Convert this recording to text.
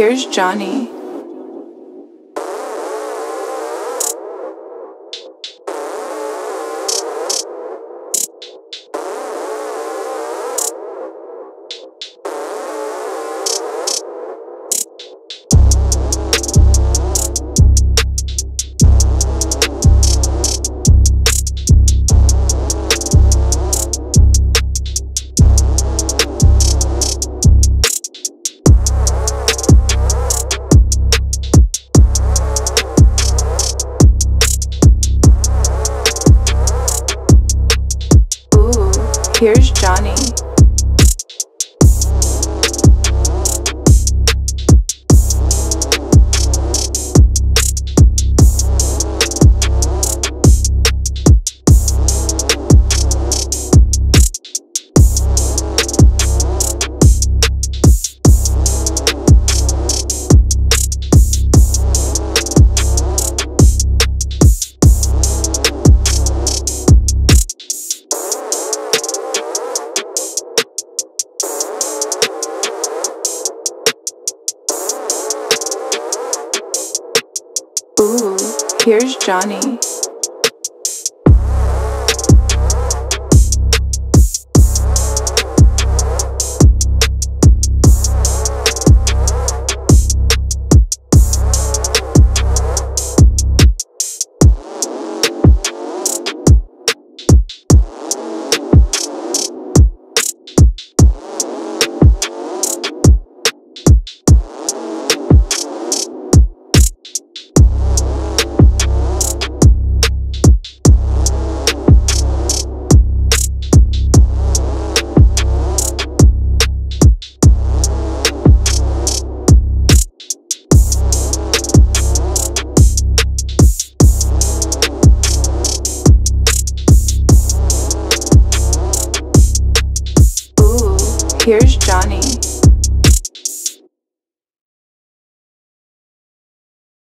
Here's Johnny. Here's Johnny. Ooh, here's Johnny. Here's Johnny.